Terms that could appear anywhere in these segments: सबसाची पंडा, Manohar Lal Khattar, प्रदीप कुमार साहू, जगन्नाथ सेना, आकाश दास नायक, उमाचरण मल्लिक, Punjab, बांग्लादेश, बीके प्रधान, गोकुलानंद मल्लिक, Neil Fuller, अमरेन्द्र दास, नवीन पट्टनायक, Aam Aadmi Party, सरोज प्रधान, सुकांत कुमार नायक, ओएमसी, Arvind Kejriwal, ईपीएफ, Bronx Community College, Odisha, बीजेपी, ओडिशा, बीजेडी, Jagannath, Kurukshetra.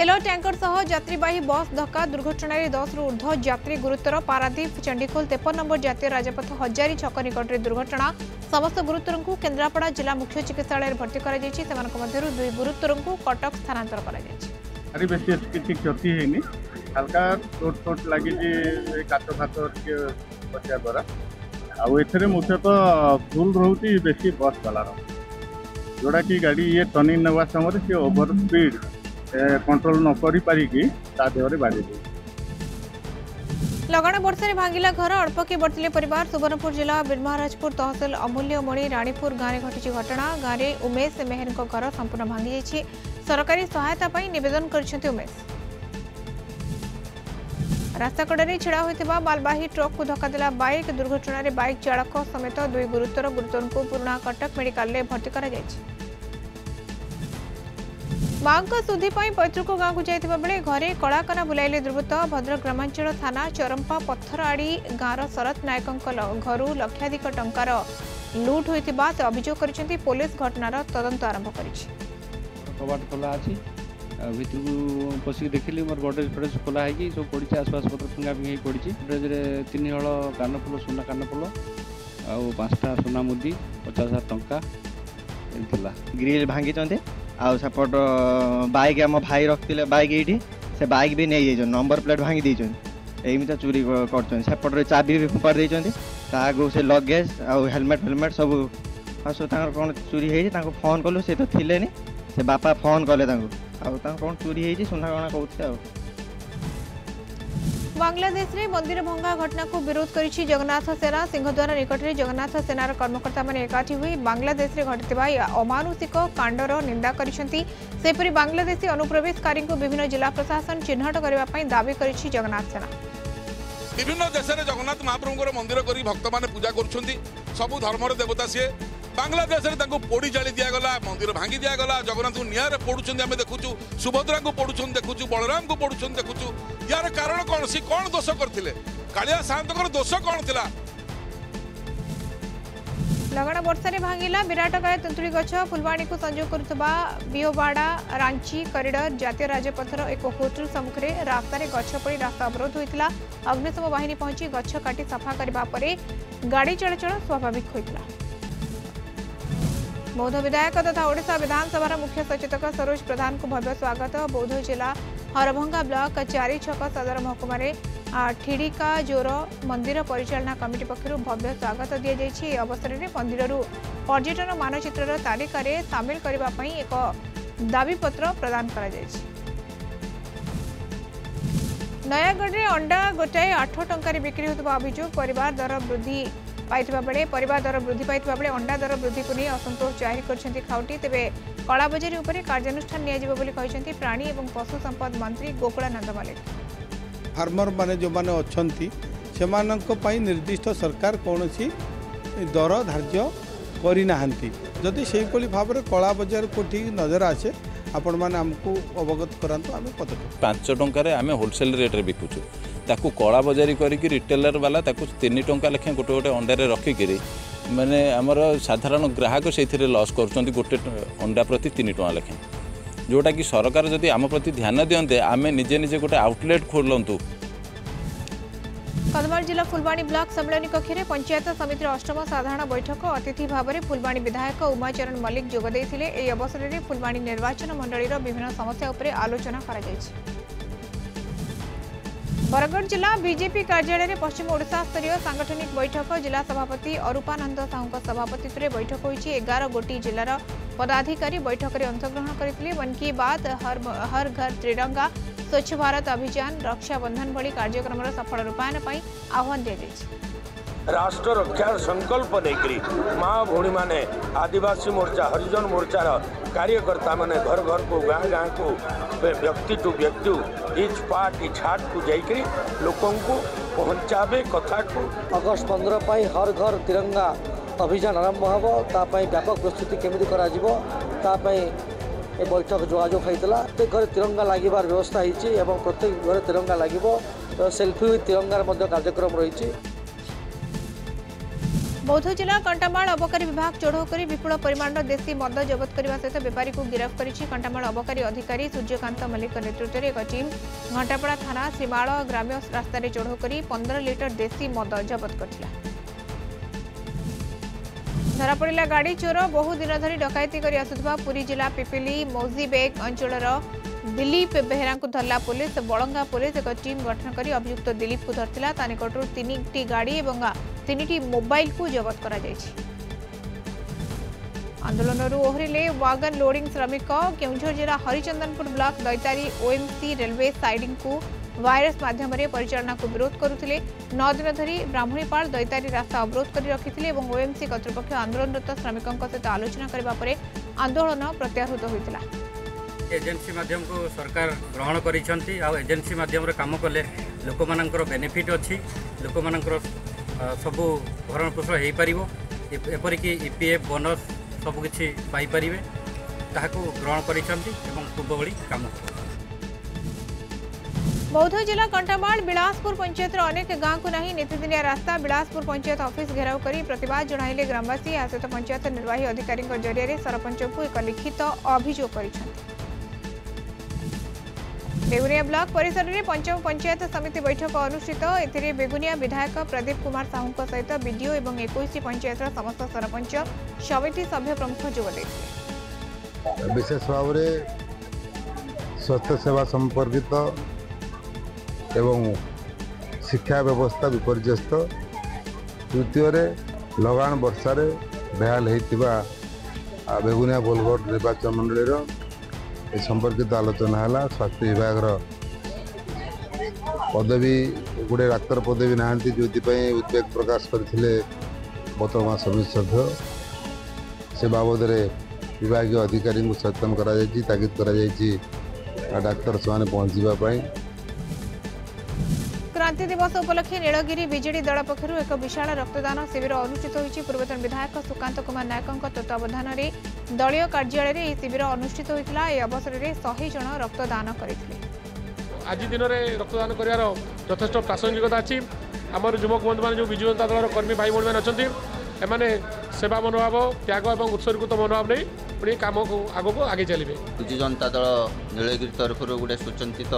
तेल टैंकर सह यात्रीवाही बस धक्का दुर्घटन 10 रु ऊर्ध्व यात्री गुरुतर पारादीप चंडीखोल 53 नंबर जातीय राजपथ हजारी छक निकट दुर्घटना समस्त गुरुतर को केन्द्रापड़ा जिला मुख्य चिकित्सा भर्ती दुई गुरुतर को कटक स्थानांतर किसी क्षति है हल्का चोट चोट लगी द्वारा आगे मुख्यतः फुल रोचे बेसी बस चलार जोटा कि गाड़ी ये टर्निंग नवा समय सी ओवर स्पीड कंट्रोल न करी पारिकी तादेहरे बाड़ी दे लगाण वर्षा भांगिला घर अल्पके बर्तिले परिवार सुवर्णपुर जिला बिरमहाराजपुर तहसील अमूल्यमणि राणीपुर गाँव में घटी घटना गाँव में उमेश मेहर को घर संपूर्ण भांगी जाइए सरकारी सहायता पर नवेदन कर उमेश रास्ताकड़े ढड़ा होता मालवाही ट्रक को धक्का देला बाइक दुर्घटन में बाइक चालक समेत दुई गुरुतर गुरुतर को पुराणा कटक मेडिकल में भर्ती कर मां सुधी पैतृक गांव को जाता बेले घरे कलाकना बुलाइले दुर्वृत्त भद्रक ग्रामांचल थाना चरंपा पत्थर आड़ी गांवर शरत नायकों घर लक्षाधिक टंकार लुट होता से अभियोग कर पुलिस घटनार तदंत आरंभ करोला अच्छी भितर पशिक देखिली मोर गोडेज फोडेज खोला है सब पड़ी आसपास पत्र फिंगा फिंगी पड़ी गोडेजे तीन हल कानफुल सुना कानफुल आउ 5टा सुना मुदी 50,000 टंका ग्रिल भांगी आउ सपोर्ट बैक आम भाई रखते बैक ये से बैक भी नहीं जाइए नंबर प्लेट भांगी देमती चोरी करपटर चाबी भी फोपाड़ी देगो से लगेज आउ हेलमेट फेलमेट सब सब कौन चोरी हो फोन कलु से तो थिले नी से बापा फोन कले कौन चोरी हो सुना गणा कहते। बांग्लादेश रे मंदिर भंगा घटना को विरोध करी जगन्नाथ सेना सिंहद्वार निकट में जगन्नाथ सेनार कर्मकर्ता माने एकाठी हुई बांग्लादेश रे घटितबा अमानुषिक कांडर निंदा करिसेंती सेपरि बांग्लादेशी अनुप्रवेशकारी को विभिन्न जिला प्रशासन चिन्हट करबा पई दाबी करी जगन्नाथ सेना। विभिन्न देश रे जगन्नाथ महाप्रभुर मंदिर करी भक्त माने पूजा करछंती सबु धर्मर देवता से बांग्लादेश रे तांको पोड़ी जाली दिया गला मंदिर भांगी दिया गला जगन्नाथ को नियारे पोड़ुछन आमे देखुछु सुभद्रा को पोड़ुछन देखुछु बलराम को पोड़ुछन देखुछु यार कारण कौन सी कौन दोष करथिले कालिया सांतकर दोष कौन थिला। लगाण वर्षा रे भांगिला विराटकाय तंतुली गछ फुलवाणी को संजोग करथबा बियोवाड़ा रांची कॉरिडोर जातीय राजपथर एक होटल सम्मुखरे रास्ता रे गछ पड़ी रास्ता अवरोध होइतला अग्निशम बाहिनी पहुंची गछ काटी सफा करबा परे गाड़ी चलाचल स्वाभाविक होइतला। बौद्ध विधायक तथा ओडिशा विधानसभा मुख्य सचेतक सरोज प्रधान को भव्य स्वागत बौद्ध जिला हरभंगा ब्लॉक चारि छक सदर महकुमा ठिड़िका जोर मंदिर परिचालना कमिटी पक्षर भव्य स्वागत दि जाइए अवसर में मंदिर पर्यटन मानचित्र तालिका सामिल करने एक दाबीपत्र प्रदान करा कर नयागढ़ में अंडा गोटाए 8 टंकार बिक्री होता अभियोग परिवार दर वृद्धि पाई परिवार दर वृद्धि पाई अंडा दर वृद्धि को नहीं असंतोष जाहिर कर खाउटी तेरे कलाबजारी उपरे कार्यानुष्ठान निजी प्राणी एवं पशु संपद मंत्री गोकुलानंद मल्लिक फार्मर माने जो माने अच्छी से निर्दिष्ट सरकार कौन दर धार्य करना जदि से भाव में कलाबजार को ठीक नजर आसे आपण मैंने आमको अवगत करातु आम पदक्षेप 5 टंकार आम होलसेल रेट्रे बिकुचु ताकू कला बजारी करी रिटेलर वाला 3 टंका लेखे गोटे गोटे अंडारे रखिक माने आमर साधारण ग्राहक से लॉस कर गोटे अंडा प्रति 3 टंका लेखे जोटा कि सरकार जदि आम प्रति ध्यान दियंते आम निजे निजे गोटे आउटलेट खोलतु। कंधमाल जिला फुलवाणी ब्लॉक सम्मेलन कक्ष में पंचायत समिति अष्टम साधारण बैठक अतिथि भाव में फुलवाणी विधायक उमाचरण मल्लिक जोगदे यह अवसर में फुलवाणी निर्वाचन मंडल विभिन्न समस्या उपर आलोचना करा जायछि। बरगढ़ जिला बीजेपी कार्यालय में पश्चिम ओडिशा स्तरीय सांगठनिक बैठक जिला सभापति अरूपानंद साहू सभापतित्व में बैठक होती 11 गोटी जिलार पदाधिकारी बैठक में अंशग्रहण करते मन की बात हर घर त्रिरंगा स्वच्छ भारत अभियान रक्षाबंधन भली कार्यक्रम सफल रूपायन पर आह्वान दि जाइए। राष्ट्र रक्षार संकल्प लेकर माँ भौणी माने आदिवासी मोर्चा हरिजन मोर्चार कार्यकर्ता माने घर घर को गाँ गाँ को व्यक्ति टू व्यक्ति इच पार्ट इच हाट को जाकर लोकों को पहुँचावे कथा को। अगस्ट 15 पाई हर घर तिरंगा अभियान आरंभ होबो तापाई व्यापक प्रस्तुति केमिति करा जिवो तापाई ए बैठक जोगाजोग होइतला प्रत्येक घर तिरंगा लागिबार व्यवस्था होइछि एवं प्रत्येक घर तिरंगा लागिबो सेल्फी विथ तिरंगार मध्य कार्यक्रम रहिछि। बौद्ध जिला कंटामाल अबकारी विभाग चढ़ाऊ कर विपुल परिमाणर देशी मद जबत करने सहित बेपारी को गिरफ करिछि। कंटामाल अबकारी अधिकारी सूर्यकांत मल्लिक नेतृत्व में एक टीम घंटापड़ा थाना श्रीमाल ग्राम्य रास्त चढ़ाऊ कर 15 लिटर देशी मद जबत करथिला। धरा पड़ा गाड़ी चोर बहु दिन धरी डकैती कर आसुवा पुरी जिला पिपिली मौजीबेग अंचल दिलीप बेहरा को धरला पुलिस। बलंगा पुलिस एक टीम गठन कर अभियुक्त दिलीप को धरला। निकटू 3टी गाड़ी और 3टी मोबाइल को जबत कर। आंदोलन ओहरिले वागन लोडिंग श्रमिक। केउंझर जिला Harichandanpur block Daitari ओएमसी railway siding को वायरस माध्यम परिचालना को विरोध करुले। 9 दिन धरी ब्राह्मणीपाल दैतारी रास्ता अवरोध कर रखिते। ओएमसी कर्तृपक्ष आंदोलनरत श्रमिकों सहित आलोचना करने पर आंदोलन प्रत्याहृत होता। एजेन्सी माध्यम को सरकार ग्रहण करिसेंती आ एजेन्सी माध्यम रे काम कले लोक मानकर बेनिफिट अछि। लोक मानकर सबु भरण पोषण हो पारिबो, एपरिकि ईपीएफ बोनस सब किछि पाई परिबे, ताहाको ग्रहण करिसेंती एवं पूर्वभली काम। बौद्ध जिला कंटामाल बिलासपुर पंचायत अनेक गांव को नहीं नीतिदिनिया रास्ता। बिलासपुर पंचायत ऑफिस घेराव कर प्रतिवाद जणाइले ग्रामवासी। आ सहित पंचायत निर्वाही अधिकारी जरिया सरपंच को एक लिखित अभियोग करिसेंती। बेगुनिया ब्लॉक परिसर में पंचम पंचायत समिति बैठक अनुष्ठित। एथिरे बेगुनिया विधायक प्रदीप कुमार साहू सहित बीडीओ एवं 21 पंचायत समस्त सरपंच समिति सभ्य प्रमुख जोग देथिले। विशेष भाव में स्वास्थ्य सेवा संपर्कित एवं शिक्षा व्यवस्था विपर्यस्त, तृतीय लगाण वर्षा बेहाल होता बेगुनिया बोलगढ़ निर्वाचन मंडल संपर्कित आलोचना है। स्वास्थ्य विभाग पदवी गोटे डाक्तर पदवी ना जो उद्वेग प्रकाश करते बर्तमान समिति सभ्य से बाबद विभाग अधिकारी को सचेतन ताकिद कर डाक्तर से पहुँचापी। क्रांति दिवस उपलक्षे नीलगिरी बीजेडी दल पक्षर एक विशाल रक्तदान शिविर अनुष्ठित होती। पूर्वतन विधायक सुकांत कुमार नायकों तत्वावधान में दलीय कार्यालय में यह शिविर अनुष्ठित होता। यह अवसर में 100 जन रक्तदान करते। आज दिन में रक्तदान करार यथेष प्रासंगिकता अच्छी। आमर युवक बंधु मैंने जो विजु जनता दल कर्मी भाई भाई अच्छा एम सेवा मनोभाव त्याग और उत्सर्गीकृत मनोभाव नहीं पुणी कम को आग को आगे चलिए। विजु जनता दल नीलगिरी तरफ गोटे सूचित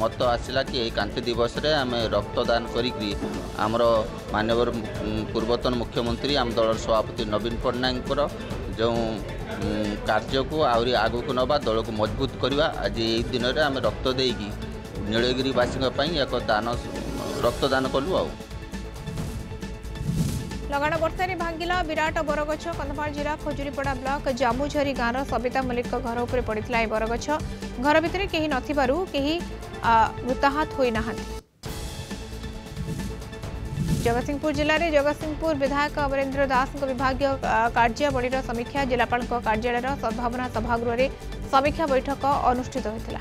मत आसला कि क्रांति दिवस रे आम रक्तदान करी आमर मानवर पूर्वतन मुख्यमंत्री आम दल सभापति नवीन पट्टनायक जो कार्य को आहरी आग को नवा दल को मजबूत करवा। आज यही दिन में आम रक्त देकी नीलगिरीवासी एक दान रक्तदान कलु। आ लगाण वर्षा भांगिला विराट बरगछ। कंधमाल जिला खजुरीपड़ा ब्लॉक जामुझरी गांव सबिता मल्लिक घर उपर पड़ा बरगछ। घर भितर केही नथिबारु केही मृताहत होई नाहंती। जगतसिंहपुर जिले में जगतसिंहपुर विधायक अमरेन्द्र दास विभाग कार्यावली समीक्षा। जिलापाल कार्यालय सद्भावना सभागृह में समीक्षा बैठक अनुष्ठित होता।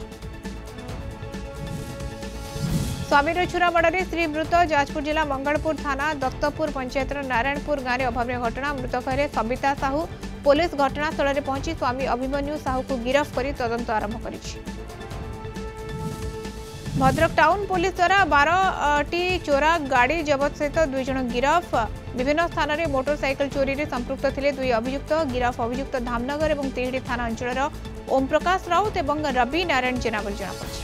स्वामीर छुरामाड़े स्त्री मृत। जाजपुर जिला मंगलपुर थाना दत्तपुर पंचायत नारायणपुर गांव में अभाव्य घटना। मृत कहे सबिता साहू। पुलिस घटनास्थल में पहुंची स्वामी अभिमन्यु साहू को गिरफ्त कर तदंत आरंभ कर। भद्रक टाउन पुलिस द्वारा 12टी चोरा गाड़ी जबत सहित 2 जन गिरफ। विभिन्न स्थान में मोटरसाइकल चोरी में संपृक्त थे 2 अभियुक्त। गिरफ अभियुक्त धामनगर और तिहिड़ी थाना अंचल ओम प्रकाश राउत और रवि नारायण जेना बोली जमापड़ी।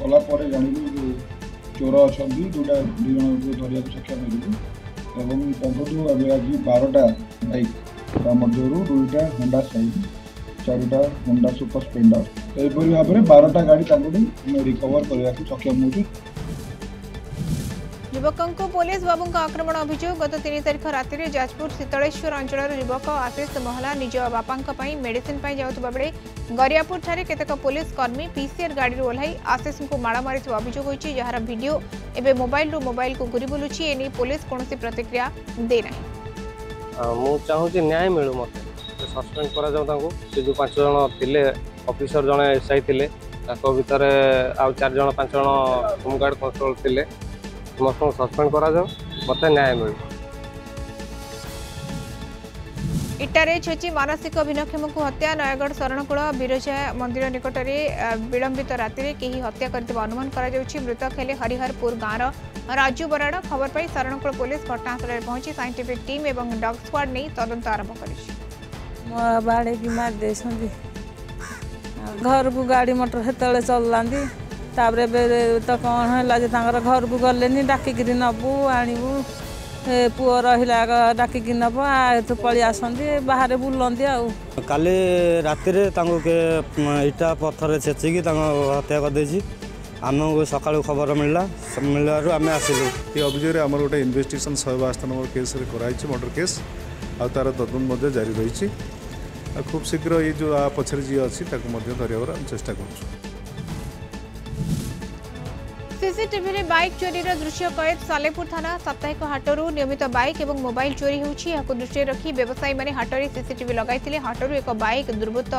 कलापर जानू चोर अच्छा 2 जन धरिया शिक्षा मिलू एवं 15 आज 12टा बाइक मध्य 2टा होंडा साइन 4टा होंडा सुपर स्प्लेंडर यहपरि भाव में 12टा गाड़ी रिकवर करने को सक्षम हो। युवक पुलिस बाबू आक्रमण अभियोग। गत 3 तारिख राति जाजपुर शीतलेश्वर अंचल युवक आशीष महला निज बापा मेडिसीन जाऊा बेले गरियापुर ठारे केतेक पुलिस कर्मी पीसीआर गाड़ी ओह्लाई आशीष को माड़ मार अभियोग होती। जार भिडियो एवं मोबाइल को घूरी बुलूची। एने पुलिस कौन प्रतिक्रिया देना। मुझे न्याय मिलू मत सस्पेंड कर 5 जन अफिसर जन एसआई थे भितर आज 4 जन 5 जन होमगार्ड कन्स्टेबल थे सस्पेंड करा मतलब न्याय मिले। इटारे छेची मानसिक भिन्नक्षम को हत्या नयगढ़ शरणकूल बिरजा मंदिर निकट में विलंबित राति कहीं हत्या करने अनुमान मृत खेले हरिहरपुर गाँव राजू बराड़ खबर पाई शरणकूल पुलिस घटनास्थल में पहुंची साइंटिफिक टीम और डॉग स्क्वाड नहीं तदंत आरंभ कर घर को गाड़ी मटर से तले चललांदी तापर तो कौन है घर को गले डाकिक नबू आणबू पुओ रहा डाकिक नब आठ पलि आसती बाहर बुलती आली रातिर इटा पथर छेचिकी हत्या कर आमको सका खबर मिलला मिलू आम आसलु ये अभिजय आम गोटे investigation 108 number case murder case आ तार तदंत जारी रही खूब शीघ्र ये जो पचर जी अच्छी चेष्टा कर। सीसीटीवी रे बाइक चोरी दृश्य कैद सालेपुर थाना साप्ताहिक हाटरू नियमित बाइक और मोबाइल चोरी हो दृष्टि रखी व्यवसायी मैंने हाटरे सीसीटीवी लगाई हाटरू एक बाइक दुर्वृत्त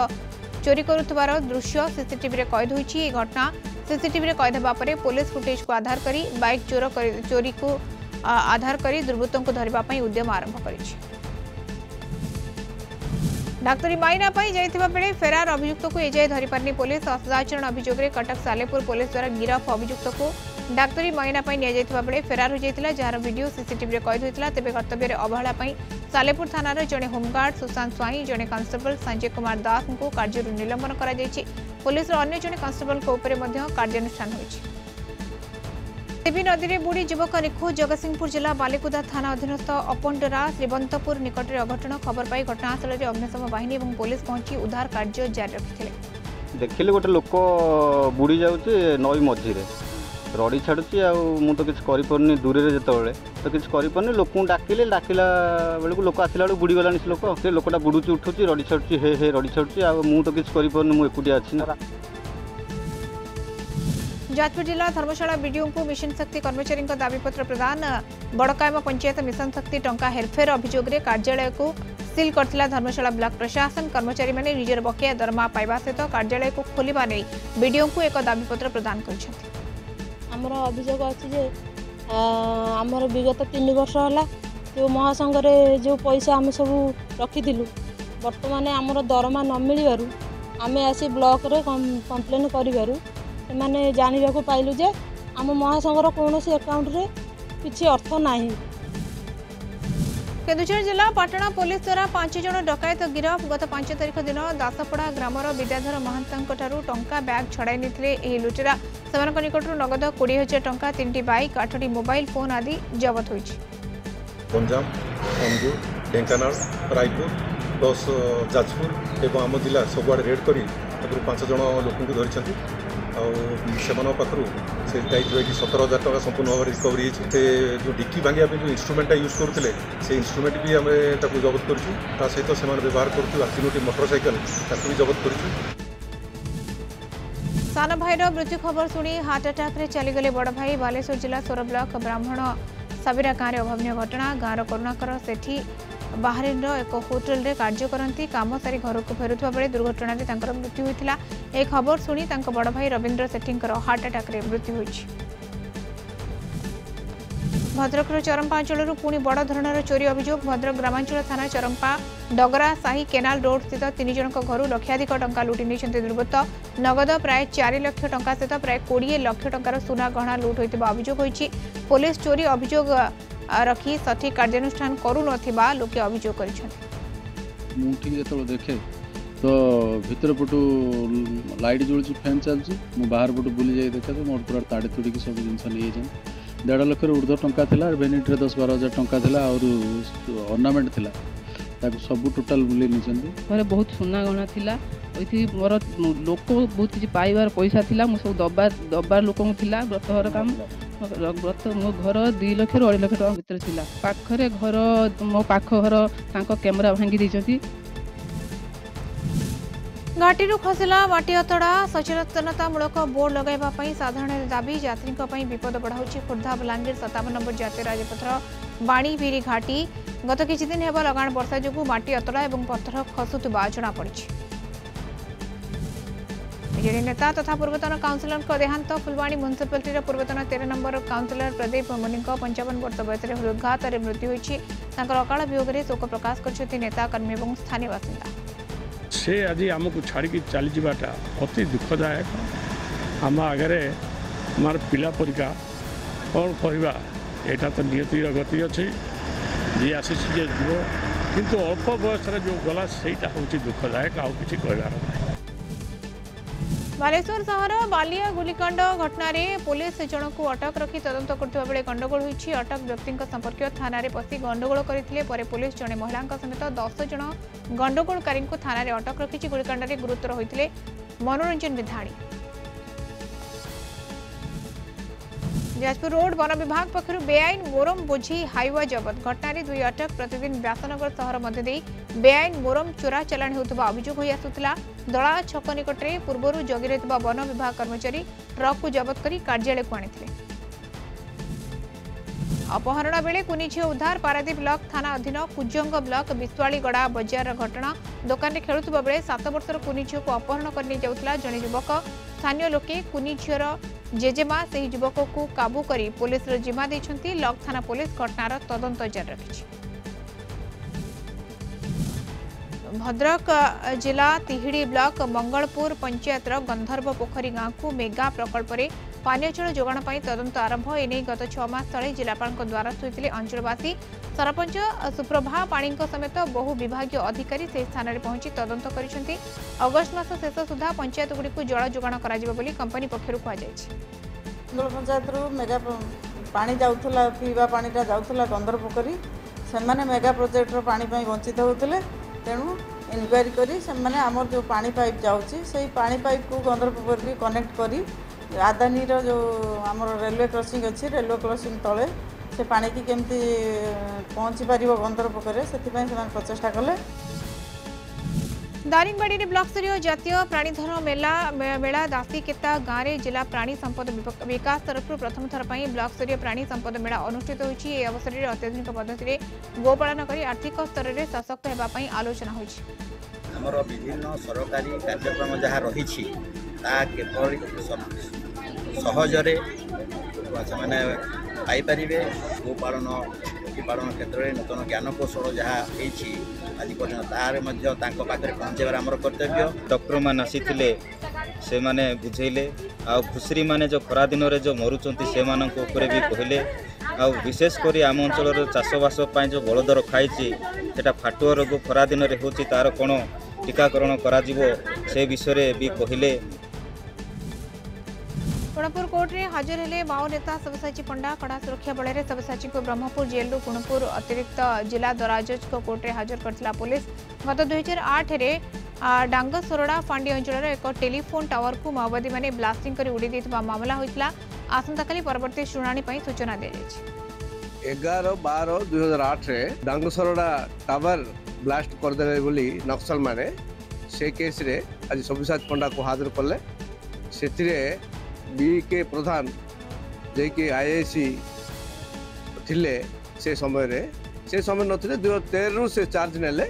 चोरी करुवार दृश्य सीसीटीवी रे कैद होई घटना सीसीटीवी रे कैद होबा परे पुलिस फुटेज को आधार कर बाइक चोरी को आधार कर दुर्वृत्तों को धरबा पई उद्यम आरंभ कर डाक्तरी माइना जाता बेले फेरार अभियुक्त को एजाए धरीपारनी पुलिस असदाचरण अभियोग में कटक सालेपुर पुलिस द्वारा गिरफ अभियुक्त को डाक्तरी माइना निया बेले फेरार हो जाता जार भिडियो सीसीटीवी कैद होता तेज कर्तव्य अवहेला सालेपुर थानार जड़े होमगार्ड सुशांत स्वाई जड़े कांस्टेबल संजय कुमार दास को कार्य निलंबन कर पुलिस अन्य जड़े कांस्टेबल कार्यानुष्ठान हो। देवी नदी में बुड़ी युवक निखोज जगतसिंहपुर जिला बालिकुदा थाना अधीनस्थ अपंडरा श्रीवंतपुर निकट अघटन खबर पाई घटनास्थल में अग्निशम बाहिनी और पुलिस पहुंची उद्धार कार्य जारी रखिले। देखिले गोटे लोक बुड़ी जाउची नई मझी रे रड़ी छाड़ी आ मु तो किसी कर दूर से जोबले तो किसी कर लोक डाकिले डाकिला बेलू लोक आसला बेलू बुड़ी गलानी लोक से लोकटा बुड़ूची उठूची रड़ी छाड़ी हे रड़ी छाड़ी आ मु तो किसी करुटिया अच्छी। जाजपुर जिला धर्मशाला बीडीओ को मिशन शक्ति कर्मचारी दाबीपत्र प्रदान बड़कायम पंचायत मिशन शक्ति टंका हेरफेर अभियोग में कार्यालय को सील करथिला धर्मशाला ब्लॉक प्रशासन कर्मचारी मैंने निजर बकेया दरमा पाइबा सहित कार्यालय को खोलिबा नै बीडीओ को एक दाबीपत्र प्रदान करछथि। हमर अभियोग अछि जे हमर विगत 3 वर्ष होला जो महासंघ रे जो पैसा हम सब रखिदिलु वर्तमान हमर दरमा न मिलिबारु आमे आसी ब्लॉक रे कंप्लेन करिबारु मैंने जानी को पाइलु जे आम महासंघर कौन से अकाउंट रे किसी अर्थ ना। केन्दुझर जिला पाटणा पुलिस द्वारा 5 जन डकायत गिरफ गत 5 तारिख दिन दासपड़ा ग्रामर विद्याधर महांतंकठारु टंका बैग छड़ाई नेथिले लुटेरा सेमानक निकटरू नगद 20,000 टंका 3टी बाइक 8टी मोबाइल फोन आदि जब्त होइछि। पंजाब संजू ढेंकानाल रायपुर 10 जाजपुर एवं आम जिला सबुआडे रेड करी 5 जन लोक धरिछथि आम पाखु से दायित्व 17,000 टका संपूर्ण भाव रिकवरी होती जो डिक्की भांगे जो इन्स्ट्रुमेंटा यूज करते से इन्स्ट्रुमेंट भी आम जबत करा सहित से व्यवहार करोटी मोटरसाइकल भी जबत कर। सान भाईर मृत्यु खबर शुणी हार्ट आटाक रे चलीगले बड़ भाई बालेश्वर जिला सोर ब्लॉक ब्राह्मण साबिरा गाँव में अभावन घटना गाँव करुणाकर सेठी बाहरीन एक होटेल रे कार्य करती काम सारी घर को फेरुवा बेले दुर्घटन में मृत्यु होता एक खबर शुणी बड़ भाई रवींद्र सेठी हार्ट आटाक रे मृत्यु हो। भद्रक चरंपा अंचल पुणी बड़ धरणर चोरी अभियोग भद्रक ग्रामांचल थाना चरंपा डगरा साही केनाल रोड स्थित 3 जन घर लक्षाधिक टंका लुटि नहीं दुर्वृत्त नगद प्राय 4 लाख टंका सहित प्राय 20 लाख टंकार सुना गहना लुट होता अभियोग। पुलिस चोरी अभियोग रखी सठिक कार्यानुष्ठान करू ना लोके अभियोग कर देखे तो भर पटु लाइट जोड़ी फैन चलती बाहर पटु बुले जाए देखा तो मोर पूरा ताड़ी तुड़ी सब जिनस नहीं जाए 1.5 लाख ऊर्धव टंका था भेनिट्रे 10-12,000 टंका था आर्नामेंट था सब टोटाल बुले नहीं बहुत सुना गहना था मोर लोक बहुत किसी पाइबार पैसा था मुझे दबा दबार लोक व्रतघर काम व्रत मो घर 2 लाख 2.5 लाख टका भितर थिला पाखरे घर मो पाख घर तांको कैमरा भांगी देछथि। घाटीरू खसिला माटी अतड़ा सचेतनतामूलक बोर्ड लगाइबा पई साधारण दाबी यात्रींका पई विपद बढ़ाउछि खुर्धा बलांगीर 57 नंबर जातीय राजपथर बाणीबिरी घाटी गत किछि दिन हेबा लगाण वर्षा जोगु माटी अतड़ा एवं पत्थर खसुतबा जणापड़छि। बीजेपी नेता तथा पूर्वतन काउंसिलर देहांत फुलवाणी म्युनिसिपालिटी पूर्वतन 13 नंबर काउंसिलर प्रदीप मणिक 55 वर्ष बयसर हृदघात में मृत्यु होकर अकाल वियोग में शोक प्रकाश करते नेता कर्मी और स्थानीय बासिंदा से आज आमको छाड़ी चली जाटा अति दुखदायक। आम आगे मार पिला परिका कौन कहवा यहाँ तो नियतिर गति अच्छे जी आसी जी जीव कितु अल्प बयस जो गला से दुखदायक आउ कि कहना। बालेश्वर शहर बालिया गुलिकांड घटना पुलिस जनक अटक रखी तदंत करथिबा बेले गंडगोल होईछि। अटक व्यक्ति संपर्क थाना पशि गंडगोल करथिले परे पुलिस जने महिला समेत 10 जण गंडगोलकारी थाना अटक रखी। गुलिकांड गुरुतर होते मनोरंजन विधाणी। जाजपुर रोड वन विभाग पक्षर बेआईन मोरम बोझी हाइवा जबत। घटन 2 अटक। प्रतिदिन व्यासनगर सहर मध्य बेआईन मोरम चोरा चलाण होता अभियोग हो आसूला। दला छक निकटने पूर्वर जगि रही वन विभाग कर्मचारी ट्रक को जबत कर कार्यालय को आनी। अपहरण बेले कुनी झील उद्धार। पारादीप ब्लक थाना अधीन कुजंग ब्लक विश्वालीगड़ा बजार घटना। दोकान में खेलुवा बेले 7 वर्षर कुनी झील को अपहरण कर ले जाता जड़े युवक। स्थानीय लोके कुनी झीर जेजेमा से ही युवक को काबू करी पुलिस जिम्मा देछंती। लॉक थाना पुलिस घटनार तदंत जारी रखिछि। भद्रक जिला तिहिड़ी ब्लॉक मंगलपुर पंचायतर गंधर्व पोखरी गांव को मेगा प्रकल्प में पानी जल जोगाण पर तदंत आरंभ। एने गत 6 मास तले जिलापाल द्वारस्थ होते अंचलवासी। सरपंच सुप्रभा पाणी समेत बहु विभाग अधिकारी से स्थान में पहुंची तदंत करिसेंती। अगस्त मास शेष सुधा पंचायत गुडी जल जोगाण कंपनी पक्षर कहुआ। पंचायत मेगा पानी जाउथला पीवा पानी जाउथला गंधर्व पोखरी से मेगा प्रोजेक्टर पानी वंचित होते। तेणु इनक्वारी करी से आमर जो पानी पाइप जाऊँगी से पानी पाइप को गंधर्व पोखरी कनेक्ट करी आदानी जो आम रेलवे क्रॉसिंग अच्छी रेलवे क्रॉसिंग तले से पानी की केमती पहुँची पार गंधर्व पोखरी से प्रचेषा कले। दारिंगवाड़ी ब्लॉक स्तरीय जातीय प्राणीधन मेला दासीकेता गाँव में जिला प्राणी संपद विकास तरफ प्रथम थर पर ब्लॉक स्तरीय प्राणी संपद मेला अनुष्ठित होती। यह अवसर में अत्याधुनिक पद्धति गोपालन कर आर्थिक स्तर में सशक्त होने आलोचना हो। हमर विभिन्न सरकारी कार्यक्रम जहाँ रही सहजरे से पाइपर गोपालन पशुपालन क्षेत्र में नूतन ज्ञानकौशल जहाँ आज पर्यटन तार पाखे पहुँचेबार आम कर्तव्य। डॉक्टर मैंने आसीले से मैंने बुझेले आुसरी मैंने जो खरा दिन में जो मरुंट से मानूपर भी कहले। आ विशेषकर आम अंचल चाषबास जो बलद रखाई से फाटुआ रोग खरा दिन में हो तार कौन टीकाकरण से विषय भी कहले। गुणपुर कोर्ट में हाजर हेले माओ नेता सबसाची पंडा। कड़ा सुरक्षा बल में सबसाची को ब्रह्मपुर जेल गुणपुर अतिरिक्त जिला दरा जज कोर्ट में हाजर करथिला पुलिस। गत 2008 डांगसोरडा फांडी अंचल एक टेलीफोन टावर को माओवादी माने ब्लास्टिंग कर उड़ी देथिबा मामला होइथिला। आसंताकाली परवर्ती शुणाणी पर सूचना दी जाइछि। 11-12-2008 रे डांगसोरडा टावर ब्लास्ट करदेले बोली नक्सल माने से केस रे आज सबसाची पंडा को हाजर करले। सेतिरे बीके प्रधान जे कि आईएसी थिले से समय नथिले 2013 रु से चार्ज नेले।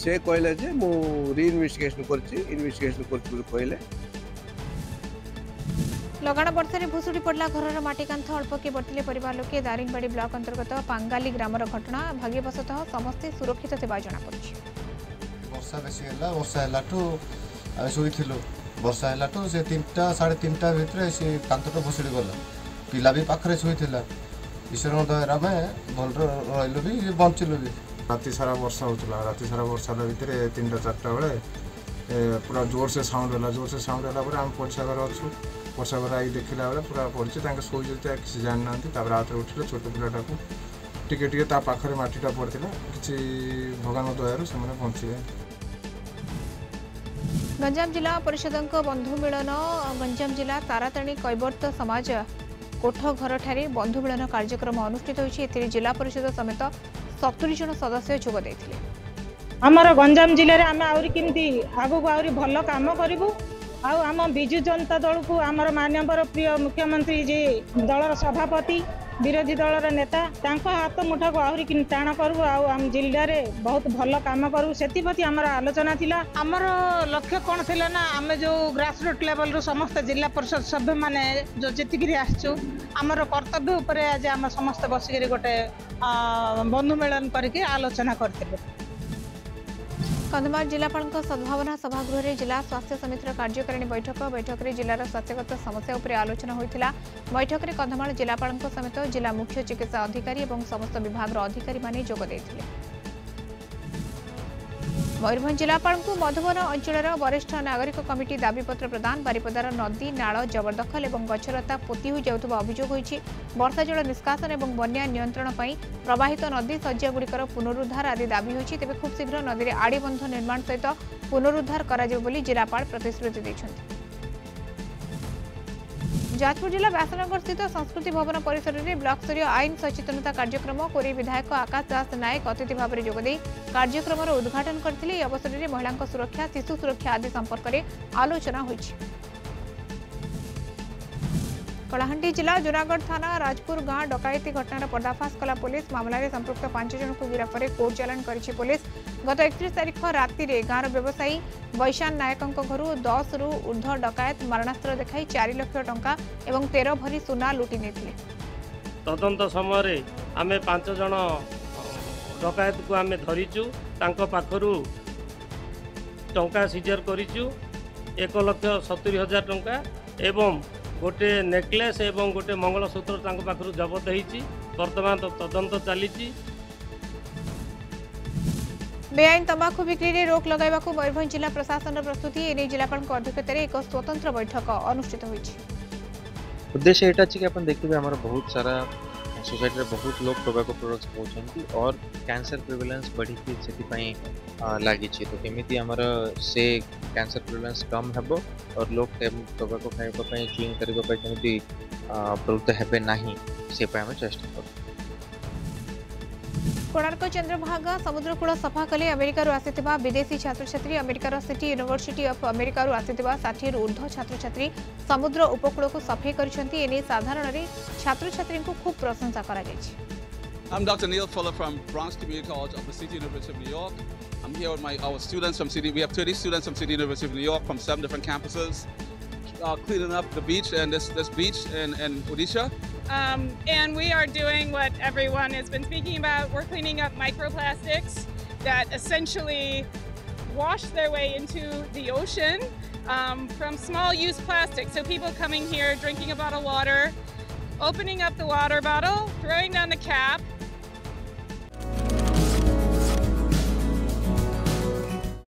से कहले जे मु इन्वेस्टिगेशन करछि कहले। लगाण वर्षा में भुशुड़ी पड़ा घर मटिकांथ अल्पके बर्तिले परिवार लोके। दारिंगवाड़ी ब्लॉक अंतर्गत पांगाली ग्रामर घटना। भाग्यवशतः समस्ते सुरक्षित सेवा जना पड़छि। वर्षा है तो से 3टा साढ़े 3टा भितर सी कांत भुशुड़ी गला। पिला भी पाखे शोला ईश्वर दयार आम भल रही भी बंचलु भी। राति सारा वर्षा होता राति सारा वर्षा भितर 3टा 4टा बेले पूरा जोर से साउंड है आम पड़सा घर अच्छु। वर्षा घर आई देखला बेल पूरा पड़े शोचे किसी जानी ना हाथ उठिले छोट पिलाटा को टे पाखे मटीटा पड़ता किसी भगवान दयार से बंचले। गंजाम जिला परिषद बंधु मिलन। गंजाम जिला ताराताणी कैवर्त समाज कोठघर ठारे बंधु मिलन कार्यक्रम अनुष्ठित होती। जिला परिषद समेत 70 जन सदस्य जोग देते। आमर गंजाम जिले में आम आमती आगक आल कम करूँ। आम विजु जनता दल को आम मानवर प्रिय मुख्यमंत्री जी दल सभापति विरोधी दलर नेता हाथ मुठा को आहरी टाण करूँ आम जिले में बहुत भल काम करूँ से आमर आलोचना थिला। आमर लक्ष्य कौन थिला ना आम जो ग्रासरूट लेवल समस्त जिला परिषद सभ्य मैंने जो जीतिकी आमर कर्तव्य उपर आज आम समस्त बसिक गोटे बंधु मेलन करके आलोचना करते। कंधमाल जिलापाल सद्भावना सभागृह में जिला स्वास्थ्य समितिर कार्यकारिणी बैठक में जिलार स्वास्थ्यगत समस्या उपर आलोचना होता। बैठक में कंधमाल जिलापाल समेत जिला मुख्य चिकित्सा अधिकारी और समस्त विभाग अधिकारी माने जोग देथिले। मयूरभंज जिलापाल मधुबन अंचल वरिष्ठ नागरिक कमिटी दाबीपत्र प्रदान। बारिपदार नदी नाल जबरदखल और गछलता पोती होता अभियोग होती। वर्षा जल निष्कासन और बन्या नियंत्रण पर प्रवाहित नदी सज्जागुड़िकर पुनरुद्धार आदि दाबी होती। तेज खूब शीघ्र नदी में आड़बंध निर्माण सहित पुनरुद्धार कर जिलापाल प्रतिश्रुति देते। जाजपुर जिला व्यासनगर स्थित संस्कृति भवन परिसर में ब्लॉक स्तरीय आईन सचेतनता कार्यक्रम कोरी विधायक आकाश दास नायक अतिथि भाव में जोगदे कार्यक्रम उद्घाटन करते। अवसर में महिला सुरक्षा शिशु सुरक्षा आदि संपर्क में आलोचना होती। कलाहांडी जिला जूनागढ़ थाना राजपुर गांव डकायती घटनार पर्दाफाश कला पुलिस। मामला में संपृक्त 5 जन को गिरफ कर कोर्ट चालान करी पुलिस। गत 31 तारीख राति गांव व्यवसायी बैशान नायकों घर 10 रु ऊर्ध्व डकायत मारणास्त्र देखाई 4 लाख टंका एवं 13 भरी सुना लुटी नेथिले। तदंत समय आमे 5 जन डकायत को आमे धरिचु तांको पाखरु टंका सीजर करिचु 1,70,000 टंका एवं गोटे नेकलेस एवं गोटे मंगलसूत्र तांको पाखरु जबत होती। बर्तमान तदंत चली। बेआईन तंबाकू बिक्री में रोक लगाइबा को मयूरभंज जिला प्रशासन प्रस्तुति। एने जिलापाल अध्यक्षत एक स्वतंत्र बैठक अनुष्ठित होती। उद्देश्य ये अच्छी कि अपन देखिए हमारा बहुत सारा सोसाइटी में बहुत लोग टोबाको प्रोडक्ट्स पहुँचती और कैंसर प्रिवेलेंस बढ़ी से लगी। तो केमी आमर से कैंसर प्रिवेलेंस कम हे और लोग टोबाको खाइबापी चुईंग करने प्रवृत्त हे ना से चेष्टा कर। कोणार्क चंद्रभागा समुद्रकूल सफा कले। अमेरिकार आसीथिबा विदेशी छात्रछात्री। अमेरिकार सिटी यूनिवर्सिटी ऑफ अमेरिकार आसीथिबा 60 रु ऊर्ध्व छात्रछात्री समुद्र उपकूल को सफाई करछंती। एने साधारण रे छात्रछात्री को खूब प्रशंसा करा जायछि। I'm Dr. Neil Fuller from Bronx Community College of the City University of New York. I'm here with our students from City. We have 30 students from City University of New York from 7 different campuses cleaning up the beach and this beach in Odisha. And we are doing what everyone has been speaking about. We're cleaning up microplastics that essentially wash their way into the ocean from small-use plastic. So people coming here, drinking a bottle of water, opening up the water bottle, throwing down the cap,